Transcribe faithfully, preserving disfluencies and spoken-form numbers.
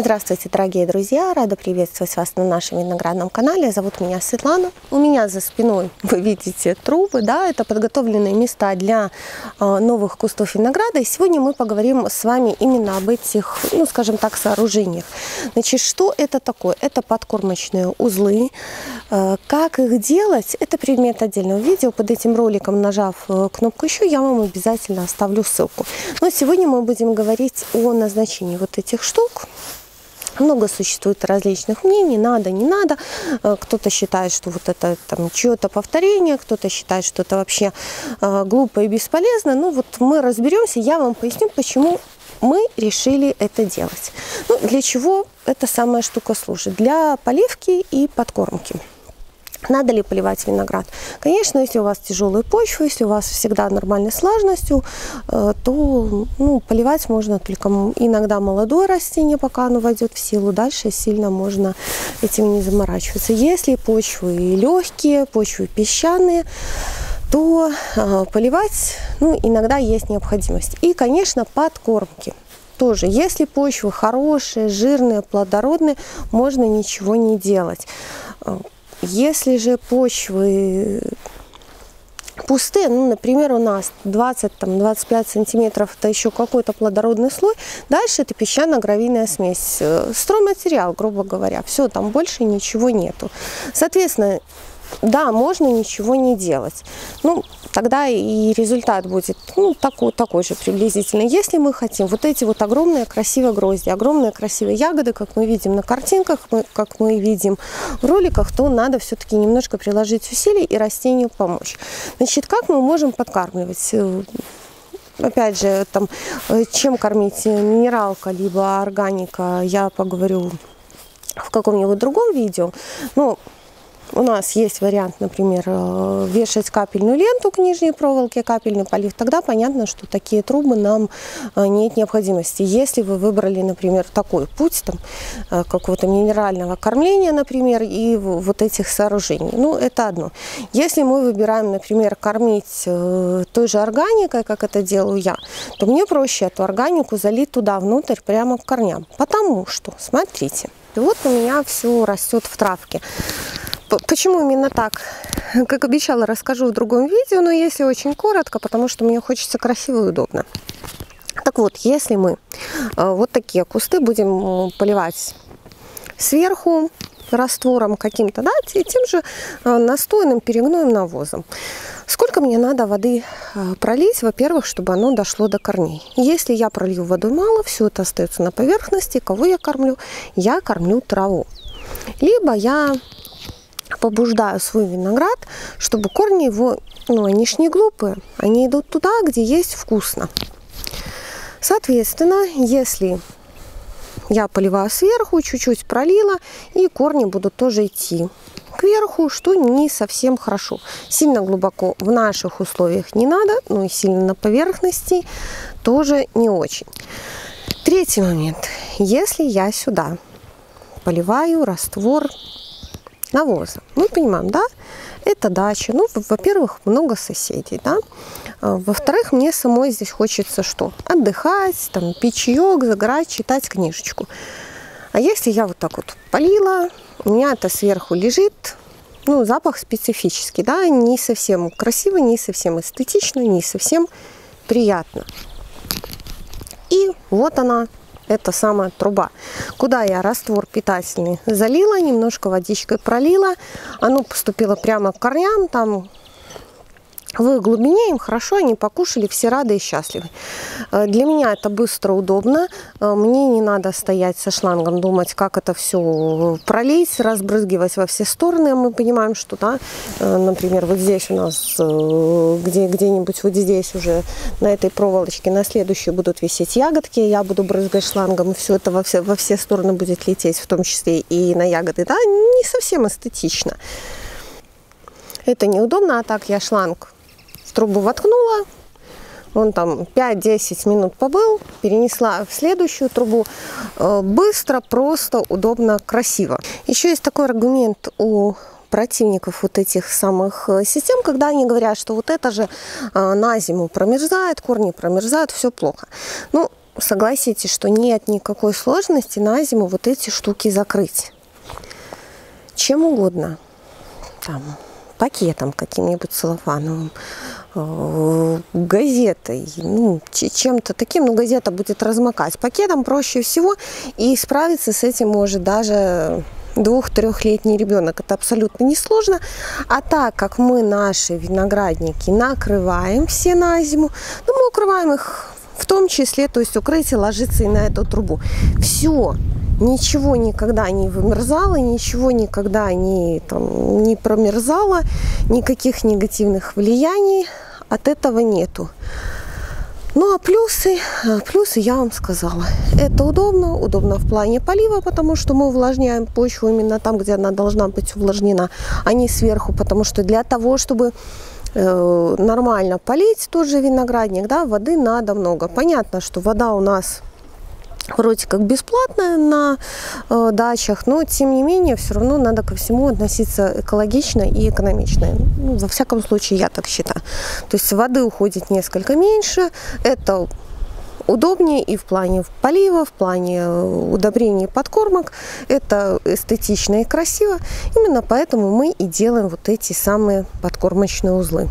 Здравствуйте, дорогие друзья! Рада приветствовать вас на нашем виноградном канале. Зовут меня Светлана. У меня за спиной вы видите трубы, да, это подготовленные места для новых кустов винограда. И сегодня мы поговорим с вами именно об этих, ну, скажем так, сооружениях. Значит, что это такое? Это подкормочные узлы. Как их делать? Это предмет отдельного видео. Под этим роликом, нажав кнопку «Еще», я вам обязательно оставлю ссылку. Но сегодня мы будем говорить о назначении вот этих штук. Много существует различных мнений, надо, не надо. Кто-то считает, что вот это там чье-то повторение, кто-то считает, что это вообще э, глупо и бесполезно. Ну вот мы разберемся, я вам поясню, почему мы решили это делать. Ну, для чего эта самая штука служит? Для поливки и подкормки. Надо ли поливать виноград? Конечно, если у вас тяжелая почва, если у вас всегда нормальной слаженностью, то ну, поливать можно только иногда молодое растение, пока оно войдет в силу. Дальше сильно можно этим не заморачиваться. Если почвы легкие, почвы песчаные, то поливать ну, иногда есть необходимость. И, конечно, подкормки. Тоже, если почвы хорошие, жирные, плодородные, можно ничего не делать. Если же почвы пустые, ну, например, у нас двадцать-двадцать пять сантиметров, это еще какой-то плодородный слой, дальше это песчано-гравийная смесь, стройматериал, грубо говоря, все, там больше ничего нету. Соответственно, да, можно ничего не делать. Ну, тогда и результат будет ну, такой, такой же приблизительно. Если мы хотим вот эти вот огромные красивые грозди, огромные красивые ягоды, как мы видим на картинках, как мы видим в роликах, то надо все-таки немножко приложить усилий и растению помочь. Значит, как мы можем подкармливать? Опять же, там, чем кормить? Минералка, либо органика, я поговорю в каком-нибудь другом видео. Но у нас есть вариант, например, вешать капельную ленту к нижней проволоке, капельный полив. Тогда понятно, что такие трубы нам нет необходимости. Если вы выбрали, например, такой путь там какого-то минерального кормления, например, и вот этих сооружений, ну, это одно. Если мы выбираем, например, кормить той же органикой, как это делаю я, то мне проще эту органику залить туда, внутрь, прямо к корням. Потому что, смотрите, вот у меня все растет в травке. Почему именно так? Как обещала, расскажу в другом видео, но если очень коротко, потому что мне хочется красиво и удобно. Так вот, если мы вот такие кусты будем поливать сверху раствором каким-то, да, и тем же настойным перегноем, навозом. Сколько мне надо воды пролить? Во-первых, чтобы оно дошло до корней. Если я пролью водой мало, все это остается на поверхности. Кого я кормлю? Я кормлю траву. Либо я побуждаю свой виноград, чтобы корни его, ну, они ж не глупые, они идут туда, где есть вкусно. Соответственно, если я поливаю сверху, чуть-чуть пролила, и корни будут тоже идти кверху, что не совсем хорошо. Сильно глубоко в наших условиях не надо, но и сильно на поверхности тоже не очень. Третий момент. Если я сюда поливаю раствор навоза. Мы понимаем, да, это дача. Ну, во-первых, много соседей, да. Во-вторых, мне самой здесь хочется что? Отдыхать, там, пить чаек, загорать, читать книжечку. А если я вот так вот полила, у меня это сверху лежит, ну, запах специфический, да, не совсем красиво, не совсем эстетично, не совсем приятно. И вот она. Это самая труба, куда я раствор питательный залила, немножко водичкой пролила, оно поступило прямо к корням, там в их глубине, им хорошо, они покушали, все рады и счастливы. Для меня это быстро, удобно, мне не надо стоять со шлангом, думать, как это все пролить, разбрызгивать во все стороны. Мы понимаем, что, да, например, вот здесь у нас, где, где-нибудь вот здесь уже на этой проволочке на следующей будут висеть ягодки, я буду брызгать шлангом, и все это во все, во все стороны будет лететь, в том числе и на ягоды, да, не совсем эстетично. Это неудобно, а так я шланг в трубу воткнула, он там пять-десять минут побыл, перенесла в следующую трубу. Быстро, просто, удобно, красиво. Еще есть такой аргумент у противников вот этих самых систем, когда они говорят, что вот это же на зиму промерзает, корни промерзают, все плохо. Ну, согласитесь, что нет никакой сложности на зиму вот эти штуки закрыть. Чем угодно. Там, пакетом каким-нибудь целлофановым, газетой, ну, чем-то таким, но газета будет размокать. Пакетом проще всего, и справиться с этим может даже двух-трехлетний ребенок. Это абсолютно несложно. А так как мы наши виноградники накрываем все на зиму, ну, мы укрываем их в том числе, то есть укрытие ложится и на эту трубу. Все. Ничего никогда не вымерзало, ничего никогда не, там, не промерзало, никаких негативных влияний от этого нету. Ну а плюсы, плюсы я вам сказала. Это удобно, удобно в плане полива, потому что мы увлажняем почву именно там, где она должна быть увлажнена, а не сверху, потому что для того, чтобы э, нормально полить тот же виноградник, да, воды надо много. Понятно, что вода у нас вроде как бесплатная на э, дачах, но тем не менее все равно надо ко всему относиться экологично и экономично. Ну, во всяком случае, я так считаю. То есть воды уходит несколько меньше, это удобнее и в плане полива, в плане удобрений, подкормок. Это эстетично и красиво. Именно поэтому мы и делаем вот эти самые подкормочные узлы.